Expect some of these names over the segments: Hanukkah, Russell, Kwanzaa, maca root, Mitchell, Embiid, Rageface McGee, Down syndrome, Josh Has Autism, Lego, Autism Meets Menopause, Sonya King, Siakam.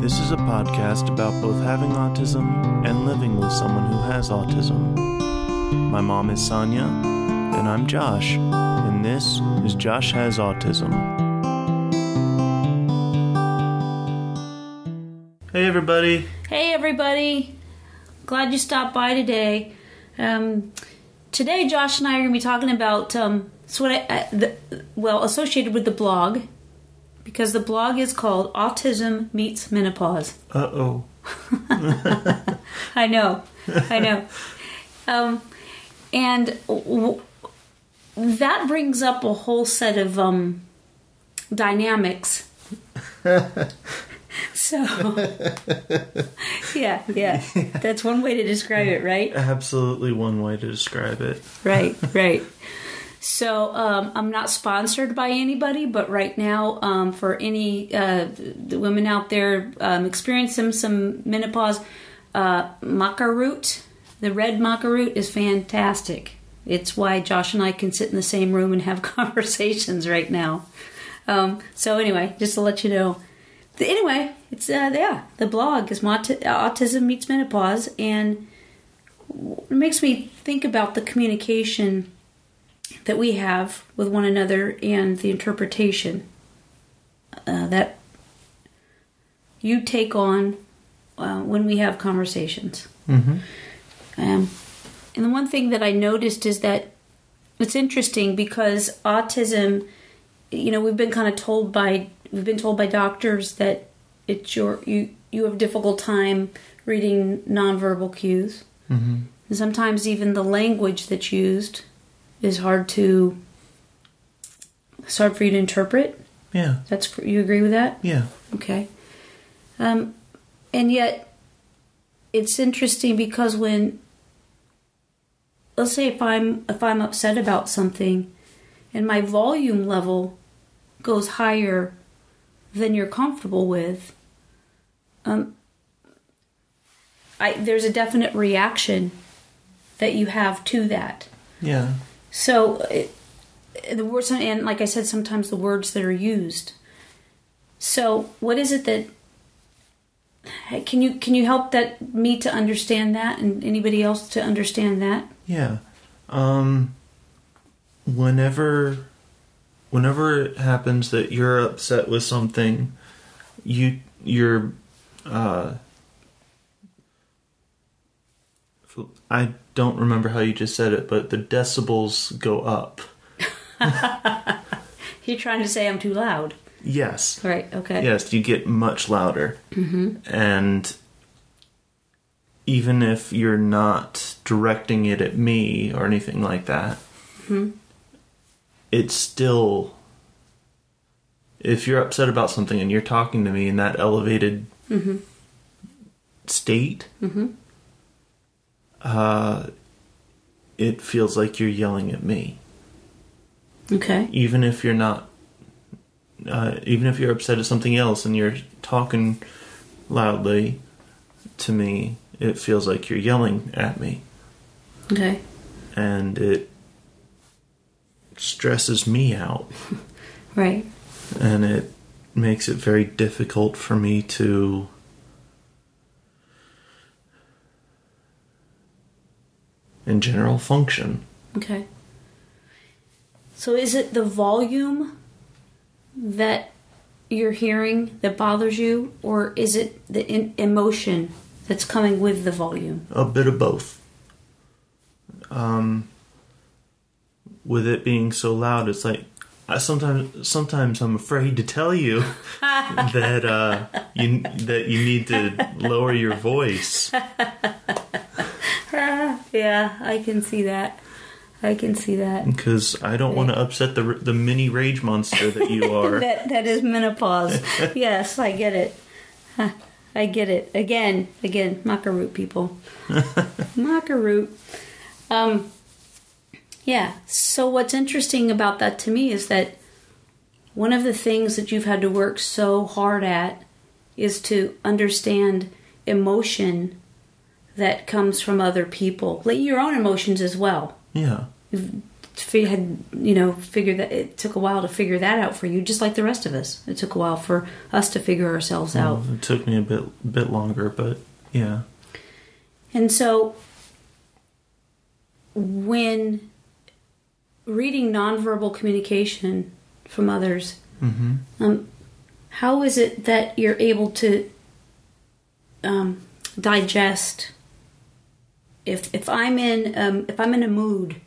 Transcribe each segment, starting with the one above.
This is a podcast about both having autism and living with someone who has autism. My mom is Sonia, and I'm Josh, and this is Josh Has Autism. Hey everybody. Hey everybody. Glad you stopped by today. Today Josh and I are going to be talking about associated with the blog, because the blog is called Autism Meets Menopause. Uh-oh. I know. That brings up a whole set of dynamics. So, yeah, that's one way to describe it, right? Absolutely one way to describe it. Right. So, I'm not sponsored by anybody, but right now, for any the women out there experiencing some menopause, maca root, the red maca root is fantastic. It's why Josh and I can sit in the same room and have conversations right now. So anyway, just to let you know. Anyway, it's the blog is Autism Meets Menopause, and it makes me think about the communication that we have with one another and the interpretation that you take on when we have conversations. Mm-hmm. And the one thing that I noticed is that it's interesting because autism, you know, we've been told by doctors that it's you have a difficult time reading nonverbal cues. Mm-hmm. And sometimes even the language that's used is hard for you to interpret. Yeah. You agree with that? Yeah. Okay. And yet it's interesting because when, let's say if I'm upset about something and my volume level goes higher than you're comfortable with, there's a definite reaction that you have to that. Yeah. So the words, and like I said, sometimes the words that are used. So what is it that can you help me to understand that, and anybody else to understand that? Yeah. Whenever it happens that you're upset with something, I don't remember how you just said it, but the decibels go up. You're trying to say I'm too loud. Yes. Right, okay. Yes, you get much louder. Mm-hmm. And even if you're not directing it at me or anything like that, mm-hmm, it's still, if you're upset about something and you're talking to me in that elevated, mm-hmm, state, mm-hmm, it feels like you're yelling at me. Okay. Even if you're not, even if you're upset at something else and you're talking loudly to me, it feels like you're yelling at me. Okay. And it stresses me out. Right. And it makes it very difficult for me to in general function. Okay. So is it the volume that you're hearing that bothers you, or is it the emotion that's coming with the volume? A bit of both. With it being so loud, it's like sometimes I'm afraid to tell you that you need to lower your voice. Yeah, I can see that. Because I don't want to upset the mini rage monster that you are. that is menopause. Yes, I get it. I get it. Again, maca root, people. Maca root. Yeah, so what's interesting about that to me is that one of the things that you've had to work so hard at is to understand emotion that comes from other people. Like your own emotions as well. Yeah. You've figured that it took a while to figure that out for you, just like the rest of us. It took a while for us to figure ourselves out. It took me a bit longer, but yeah. And so when reading nonverbal communication from others, mm-hmm. How is it that you're able to digest if I'm in a mood,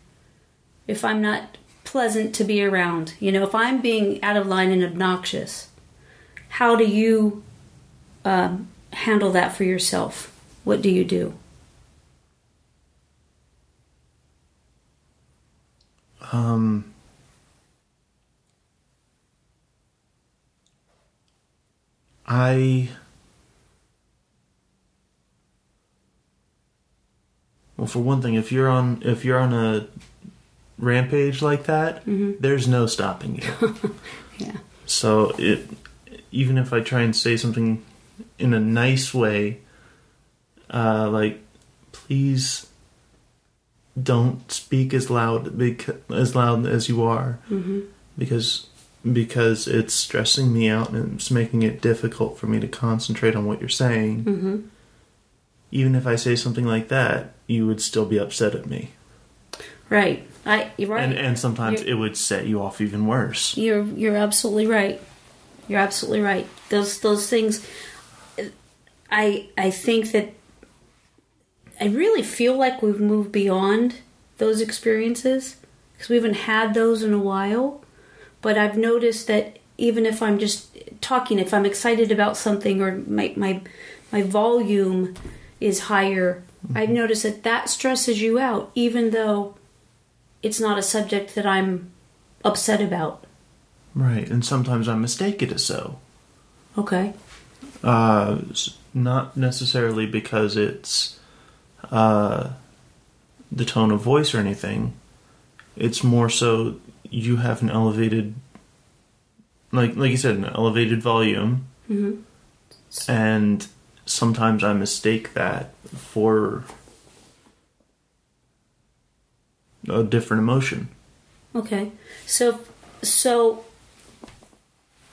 if I'm not pleasant to be around, you know, if I'm being out of line and obnoxious, how do you handle that for yourself? What do you do? Well, for one thing, if you're on a rampage like that, mm-hmm. there's no stopping you. Yeah. So even if I try and say something in a nice way, like, please don't speak as loud as you are, mm-hmm. because it's stressing me out and it's making it difficult for me to concentrate on what you're saying. Mm-hmm. Even if I say something like that, you would still be upset at me. Right. You're right. And sometimes it would set you off even worse. You're absolutely right. You're absolutely right. Those things, I think that I really feel like we've moved beyond those experiences because we haven't had those in a while. But I've noticed that even if I'm just talking, if I'm excited about something or my volume is higher, mm-hmm. I've noticed that stresses you out, even though it's not a subject that I'm upset about. Right, and sometimes I mistake it as so. Okay. Not necessarily because it's the tone of voice or anything. It's more so you have an elevated, like you said, an elevated volume. Mm-hmm. And sometimes I mistake that for a different emotion. Okay. So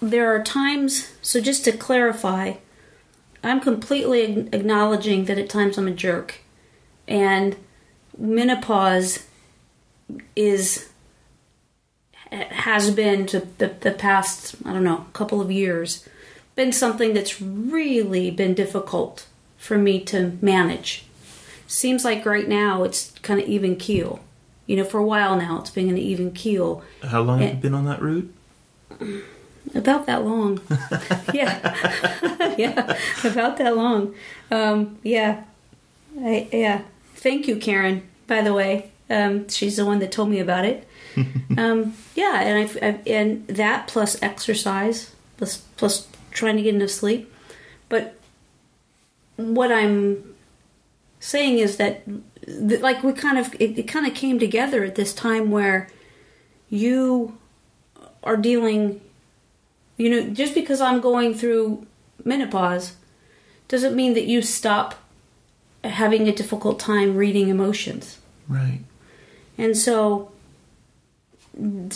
there are times, so just to clarify, I'm completely acknowledging that at times I'm a jerk. And menopause has been to the past, I don't know, couple of years, been something that's really been difficult for me to manage. Seems like right now it's kind of even keel. You know, for a while now, it's been an even keel. How long have you been on that route? About that long. Yeah. Yeah, about that long. Yeah. Yeah. Thank you, Karen, by the way. She's the one that told me about it. Yeah, and I've that plus exercise, plus trying to get enough sleep. But what I'm saying is that, like, it kind of came together at this time where you are dealing, you know, just because I'm going through menopause doesn't mean that you stop having a difficult time reading emotions. Right. And so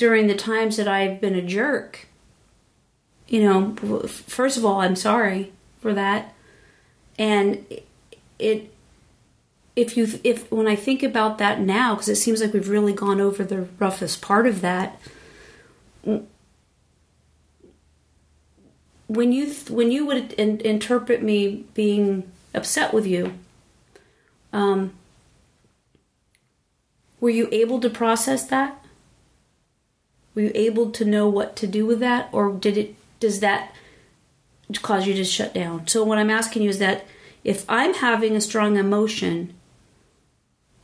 during the times that I've been a jerk, you know, first of all, I'm sorry for that. And when I think about that now, because it seems like we've really gone over the roughest part of that, when you would interpret me being upset with you, were you able to process that? Were you able to know what to do with that, or does that cause you to shut down? So what I'm asking you is that if I'm having a strong emotion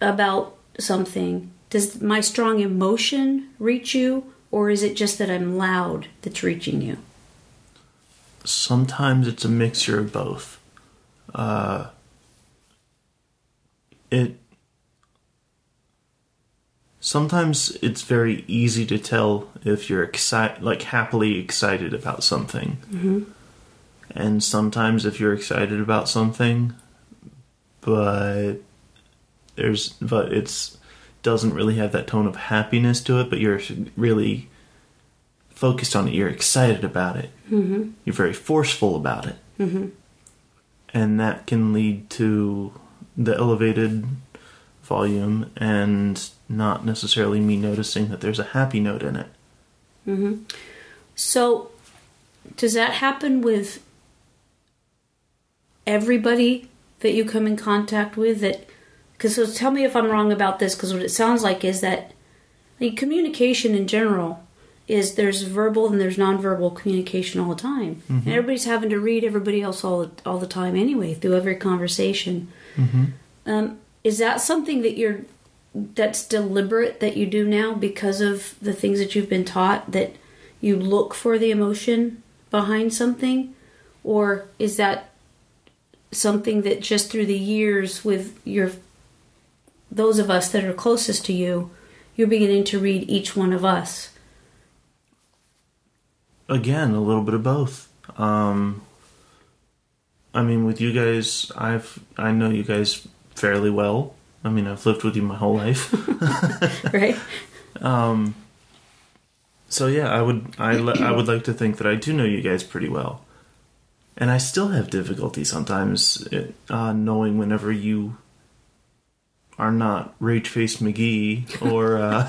about something, does my strong emotion reach you, or is it just that I'm loud that's reaching you? Sometimes it's a mixture of both. Sometimes it's very easy to tell if you're excited, like happily excited about something. Mm-hmm. And sometimes if you're excited about something, but it's doesn't really have that tone of happiness to it, but you're really focused on it. You're excited about it. Mm-hmm. You're very forceful about it. Mm-hmm. And that can lead to the elevated volume and not necessarily me noticing that there's a happy note in it. Mm-hmm. So does that happen with everybody that you come in contact with? So tell me if I'm wrong about this, because what it sounds like is that communication in general is there's verbal and there's nonverbal communication all the time. Mm-hmm. And everybody's having to read everybody else all the time anyway, through every conversation. Mm-hmm. Is that something that that's deliberate that you do now because of the things that you've been taught, that you look for the emotion behind something? Or is that something that just through the years with those of us that are closest to you, you're beginning to read each one of us? Again, a little bit of both. With you guys, I know you guys fairly well. I've lived with you my whole life. Right. So yeah, I would like to think that I do know you guys pretty well. And I still have difficulty sometimes knowing whenever you are not Rageface McGee or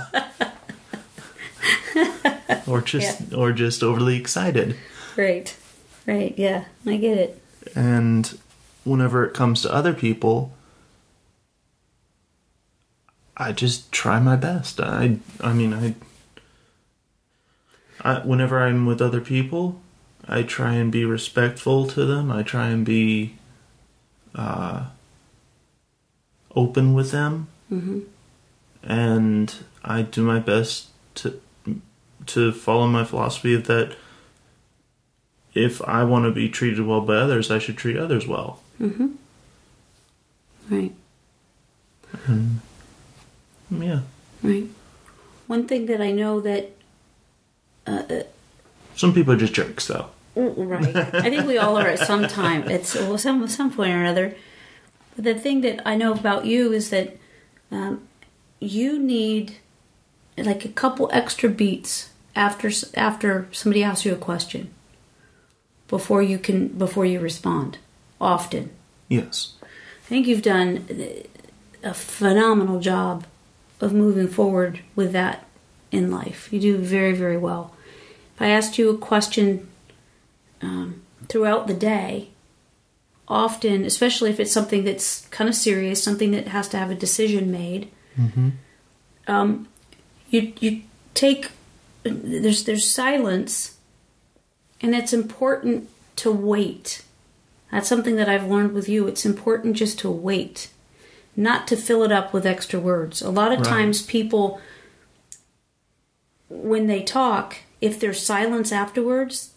or just overly excited. Right, yeah, I get it. And whenever it comes to other people, I just try my best. Whenever I'm with other people, I try and be respectful to them. I try and be open with them. Mm-hmm. And I do my best to follow my philosophy that if I want to be treated well by others, I should treat others well. Mm-hmm. Right. Yeah. Right. One thing that I know that... some people are just jerks, though. Right. I think we all are at some time. Some point or another. But the thing that I know about you is that you need like a couple extra beats after somebody asks you a question before you respond often. Yes. I think you've done a phenomenal job of moving forward with that in life. You do very, very well. If I asked you a question throughout the day, often, especially if it's something that's kind of serious, something that has to have a decision made, mm-hmm. There's silence, and it's important to wait. That's something that I've learned with you. It's important just to wait, not to fill it up with extra words. A lot of times people, when they talk, if there's silence afterwards,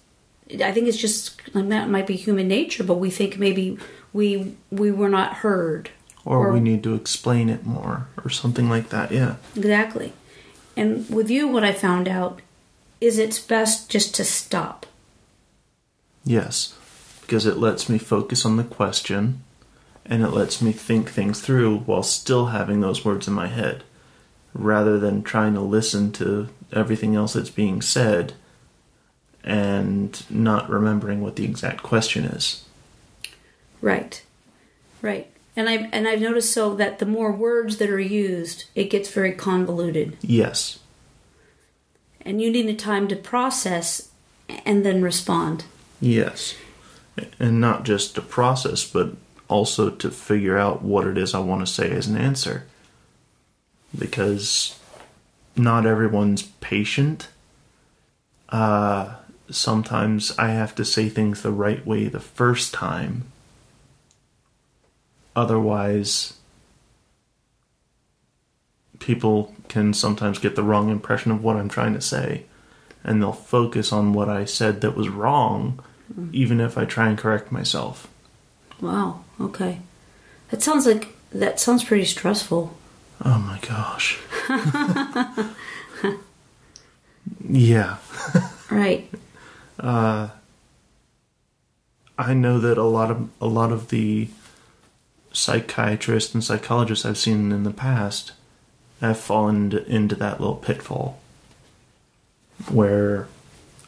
I think it's just, that might be human nature, but we think maybe we were not heard. Or we need to explain it more, or something like that, yeah. Exactly. And with you, what I found out is it's best just to stop. Yes, because it lets me focus on the question, and it lets me think things through while still having those words in my head, rather than trying to listen to everything else that's being said and not remembering what the exact question is. Right, right. And I've noticed so that the more words that are used, it gets very convoluted. Yes. And you need a time to process and then respond. Yes. And not just to process, but also to figure out what it is I want to say as an answer. Because not everyone's patient. Sometimes I have to say things the right way the first time. Otherwise, people can sometimes get the wrong impression of what I'm trying to say. And they'll focus on what I said that was wrong, even if I try and correct myself. Wow, okay. That sounds pretty stressful. Oh my gosh. Yeah. Right. I know that a lot of the psychiatrists and psychologists I've seen in the past I've fallen into that little pitfall where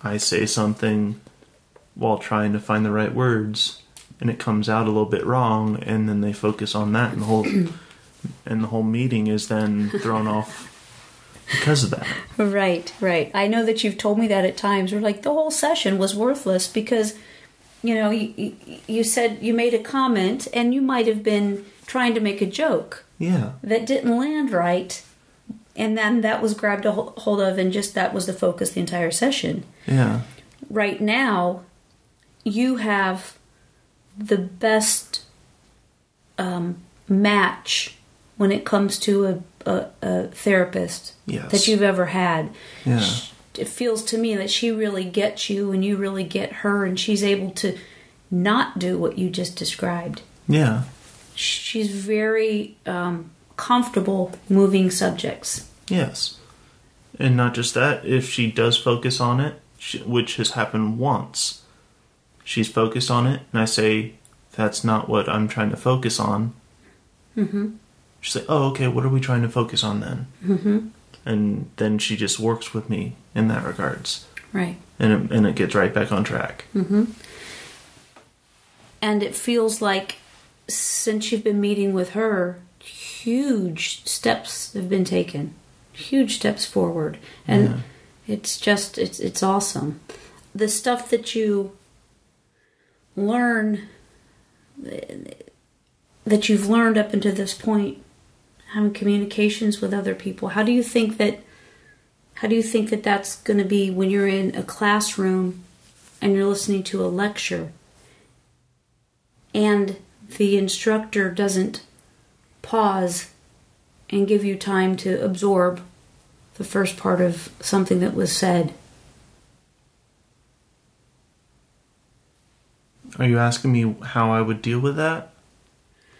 I say something while trying to find the right words, and it comes out a little bit wrong, and then they focus on that, and the whole meeting is then thrown off because of that. Right, right. I know that you've told me that at times. We're like, the whole session was worthless because, you know, you said, you made a comment, and you might have been trying to make a joke. Yeah. That didn't land right, and then that was grabbed a hold of, and just that was the focus the entire session. Yeah. Right now, you have the best match when it comes to a therapist yes. that you've ever had. Yeah. It feels to me that she really gets you and you really get her, and she's able to not do what you just described. Yeah. She's very comfortable moving subjects. Yes. And not just that, if she does focus on it, which has happened once, she's focused on it, and I say, that's not what I'm trying to focus on. Mm-hmm. She's like, oh, okay, what are we trying to focus on then? Mm-hmm. And then she just works with me in that regards. Right. And it gets right back on track. Mm-hmm. And it feels like, since you've been meeting with her, huge steps have been taken. Huge steps forward. And yeah. It's just, it's awesome. The stuff that you learn, that you've learned up until this point, having communications with other people, how do you think that that's going to be when you're in a classroom and you're listening to a lecture and the instructor doesn't pause and give you time to absorb the first part of something that was said? Are you asking me how I would deal with that?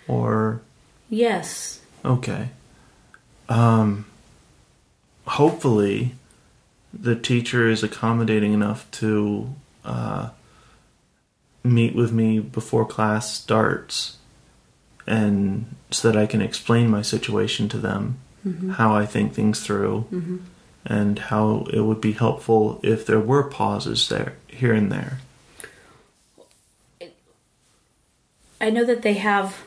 Or... Yes. Okay. Hopefully, the teacher is accommodating enough to meet with me before class starts, and so that I can explain my situation to them, mm-hmm. how I think things through, mm-hmm. and how it would be helpful if there were pauses there, here and there. I know that they have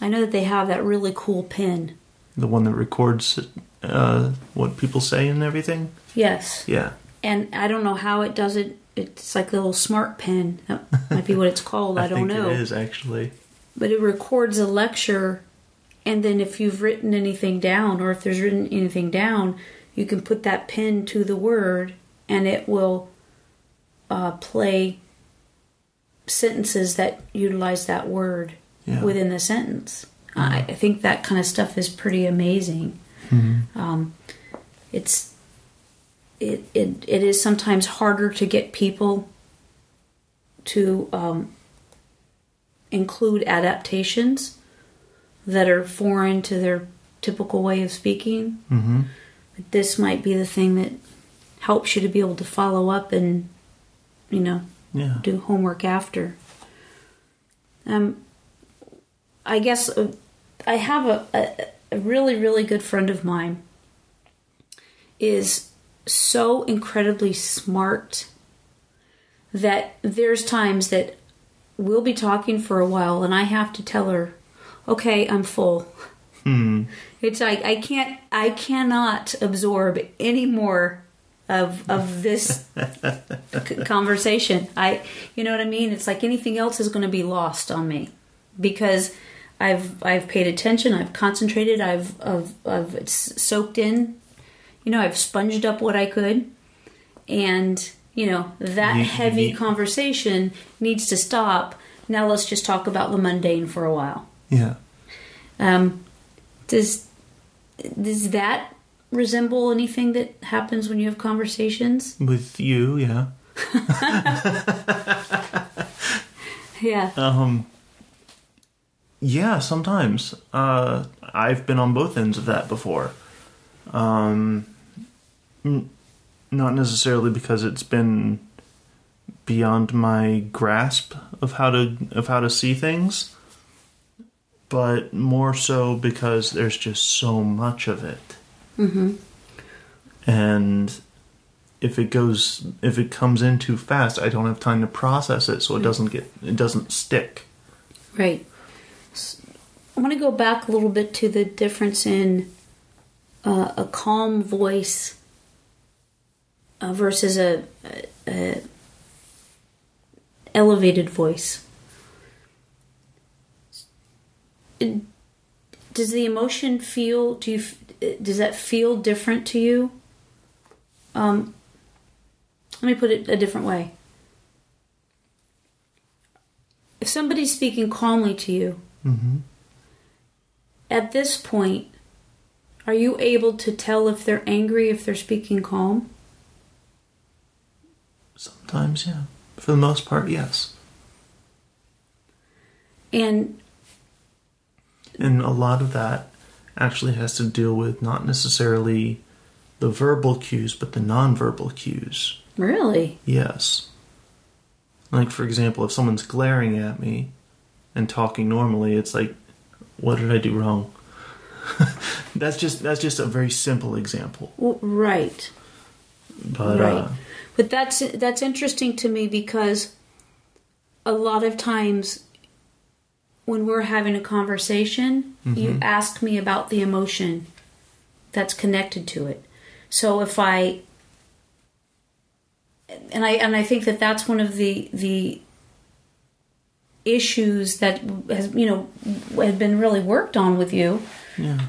that really cool pen. The one that records what people say and everything? Yes. Yeah. And I don't know how it does it. It's like a little smart pen. That might be what it's called. I don't know. I think it is, actually. But it records a lecture, and then if you've written anything down, or if there's written anything down, you can put that pen to the word, and it will play sentences that utilize that word. Yeah. Within the sentence. I think that kind of stuff is pretty amazing. Mm-hmm. It is sometimes harder to get people to include adaptations that are foreign to their typical way of speaking. Mm-hmm. But this might be the thing that helps you to be able to follow up and, you know, yeah. do homework after. I guess I have a really, really good friend of mine is so incredibly smart that there's times that we'll be talking for a while and I have to tell her, okay, I'm full. Mm. It's like, I cannot absorb any more of this conversation. You know what I mean? It's like anything else is going to be lost on me because I've paid attention, I've concentrated, I've soaked in, you know, I've sponged up what I could, and, you know, that heavy conversation needs to stop. Now let's just talk about the mundane for a while. Yeah. Does that resemble anything that happens when you have conversations? With you, yeah. Yeah. Yeah, sometimes. I've been on both ends of that before. Not necessarily because it's been beyond my grasp of how to see things, but more so because there's just so much of it. Mm-hmm. And if it comes in too fast, I don't have time to process it, so it doesn't stick. Right. So I want to go back a little bit to the difference in a calm voice versus a elevated voice. Does the emotion feel? Does that feel different to you? Let me put it a different way. If somebody's speaking calmly to you, mm-hmm. at this point, are you able to tell if they're angry if they're speaking calm? Sometimes, yeah. For the most part, yes. And a lot of that actually has to deal with not necessarily the verbal cues, but the nonverbal cues. Really? Yes. Like, for example, if someone's glaring at me and talking normally, it's like, what did I do wrong? that's just a very simple example. Well, right. But, right. But that's interesting to me, because a lot of times when we're having a conversation, mm-hmm. you ask me about the emotion that's connected to it. So if I think that that's one of the issues that has been really worked on with you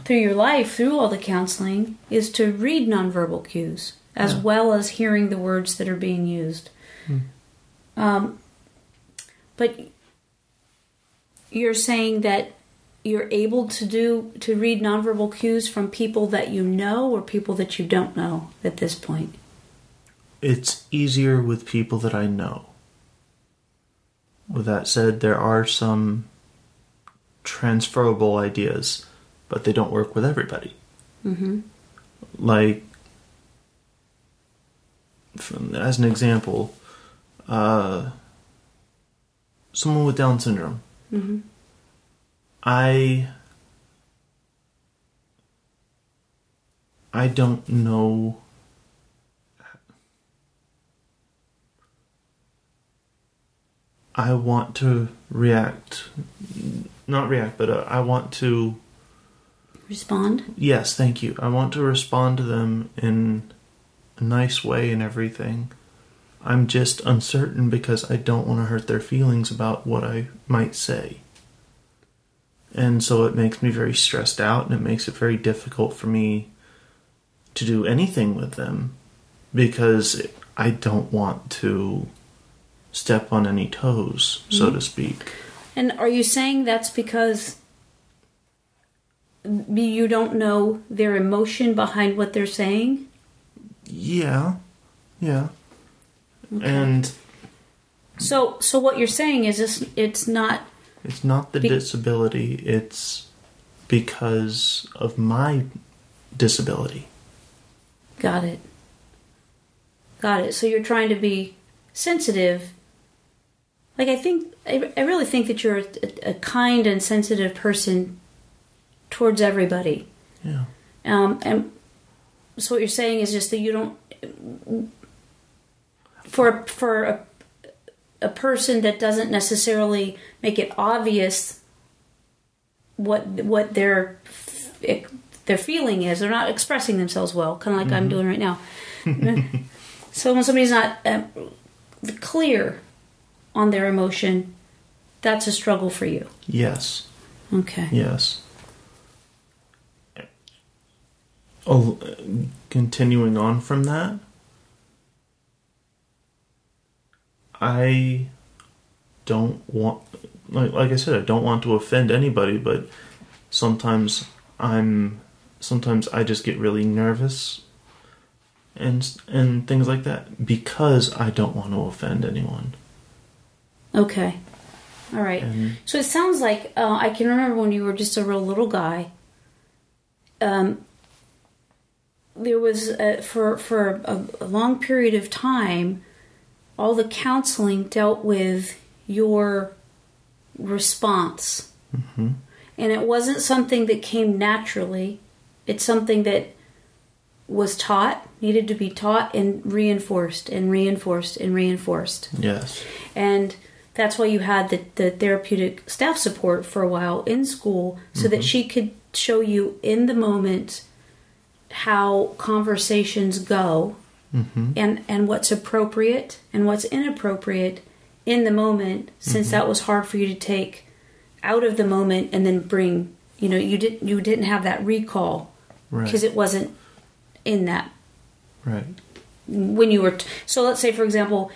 through your life, through all the counseling, is to read nonverbal cues as well as hearing the words that are being used. Mm. But you're saying that you're able to read nonverbal cues from people that you know or people that you don't know at this point? It's easier with people that I know. With that said, there are some transferable ideas, but they don't work with everybody. Mm-hmm. Like, as an example, someone with Down syndrome. Mm-hmm. I don't know. I want to I want to respond. Yes, thank you. I want to respond to them in a nice way and everything. I'm just uncertain because I don't want to hurt their feelings about what I might say. And so it makes me very stressed out, and it makes it very difficult for me to do anything with them, because I don't want to step on any toes, mm-hmm. so to speak. And are you saying that's because you don't know their emotion behind what they're saying? Yeah. Yeah. Okay. And so what you're saying is it's not the disability, it's because of my disability. Got it. So you're trying to be sensitive. Like, I really think that you're a kind and sensitive person towards everybody. Yeah. And so what you're saying is just that you don't, for a person that doesn't necessarily make it obvious what their feeling is, they're not expressing themselves well, kind of like mm-hmm. I'm doing right now. So when somebody's not clear on their emotion, that's a struggle for you. Yes. Okay. Yes. Oh, continuing on from that, I don't want, like I said, I don't want to offend anybody, but sometimes I just get really nervous and things like that because I don't want to offend anyone. Okay. All right. So it sounds like, I can remember when you were just a real little guy, there was, for a long period of time, all the counseling dealt with your response. Mm-hmm. And it wasn't something that came naturally. It's something that was taught, needed to be taught and reinforced and reinforced and reinforced. Yes. And that's why you had the therapeutic staff support for a while in school, so that she could show you in the moment how conversations go and what's appropriate and what's inappropriate in the moment, since that was hard for you to take out of the moment and then bring, you know, you didn't have that recall because it wasn't in that. Right. When you were, so let's say, for example,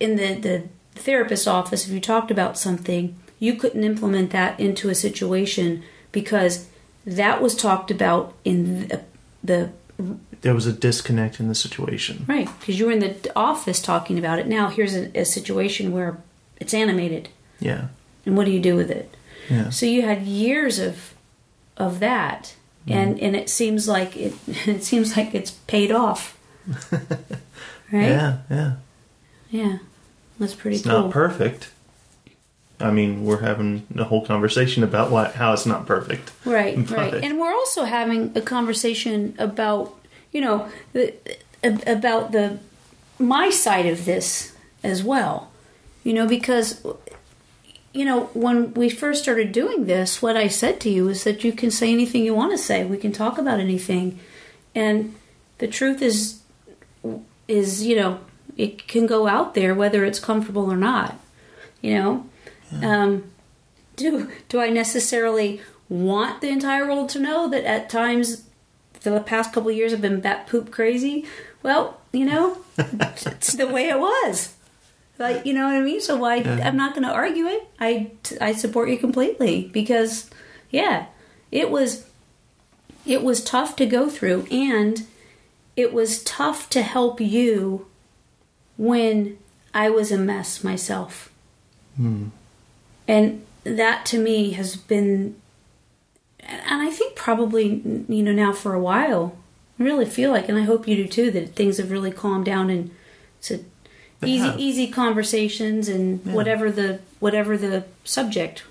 in the therapist's office, if you talked about something, you couldn't implement that into a situation because that was talked about in there was a disconnect in the situation. Right. Because you were in the office talking about it. Now here's a situation where it's animated. Yeah. And what do you do with it? Yeah. So you had years of that. And it seems like it's paid off. Right? Yeah, yeah. Yeah. That's pretty cool. It's not perfect. I mean, we're having a whole conversation about how it's not perfect. Right, right. And we're also having a conversation about, you know, about my side of this as well. You know, because, you know, when we first started doing this, what I said to you is that you can say anything you want to say. We can talk about anything. And the truth is, you know, it can go out there whether it's comfortable or not, you know. Yeah. Do I necessarily want the entire world to know that at times for the past couple of years I've been bat poop crazy? Well, you know, it's the way it was. Like, you know what I mean? So why? Yeah. I'm not going to argue it. I support you completely because, yeah, it was tough to go through, and it was tough to help you when I was a mess myself. Hmm. And that to me has been, and I think probably, you know, now for a while, I really feel like, and I hope you do too, that things have really calmed down, and it's easy conversations and whatever the subject,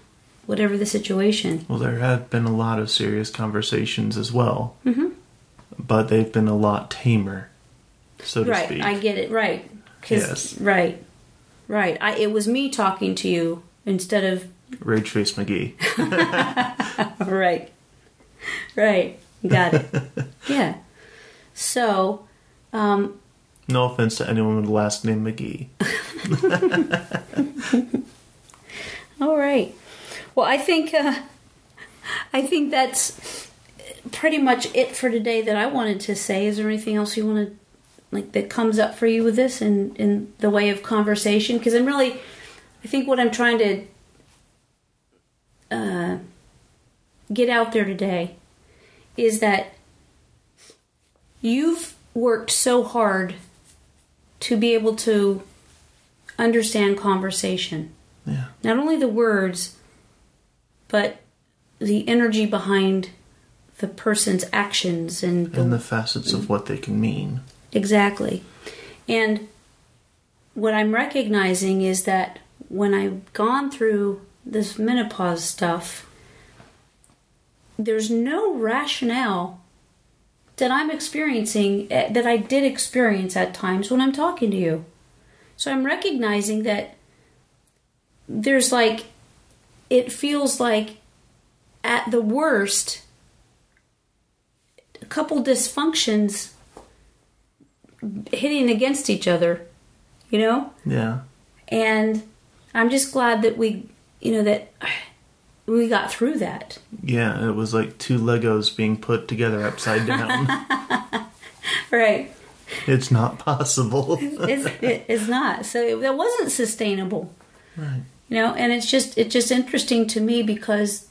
whatever the situation. Well, there have been a lot of serious conversations as well, but they've been a lot tamer, so to speak. Right, I get it. Right. Yes. Right. Right. It was me talking to you instead of Rageface McGee. Right. Right. Got it. Yeah. So, no offense to anyone with the last name McGee. All right. Well, I think that's pretty much it for today that I wanted to say. Is there anything else you want to that comes up for you with this in the way of conversation? Because I think what I'm trying to get out there today is that you've worked so hard to be able to understand conversation. Yeah. Not only the words, but the energy behind the person's actions and the facets of what they can mean. Exactly. And what I'm recognizing is that when I've gone through this menopause stuff, there's no rationale that I'm experiencing, that I did experience at times when I'm talking to you. So I'm recognizing that there's it feels like at the worst, a couple dysfunctions hitting against each other, you know? Yeah. And I'm just glad that we got through that. Yeah, it was like two Legos being put together upside down. Right. It's not possible. It's not. So that wasn't sustainable. Right. You know, and it's just interesting to me because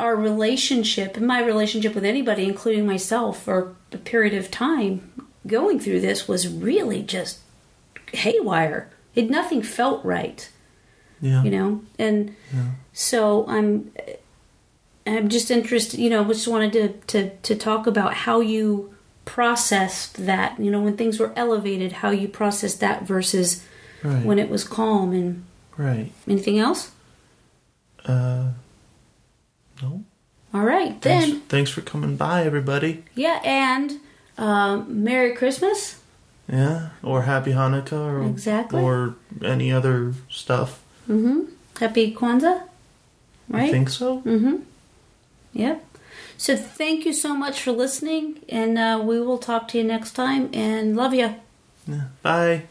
our relationship, and my relationship with anybody, including myself, for a period of time going through this was really just haywire. Nothing felt right. Yeah. You know? And so I'm just interested, you know, just wanted to talk about how you processed that, you know, when things were elevated, how you processed that versus when it was calm. And anything else? No. All right, then. Thanks for coming by, everybody. Yeah, and Merry Christmas. Yeah, or Happy Hanukkah. Or, exactly. Or any other stuff. Mm-hmm. Happy Kwanzaa, right? I think so. Mm-hmm. Yep. So thank you so much for listening, and we will talk to you next time, and love you. Yeah. Bye.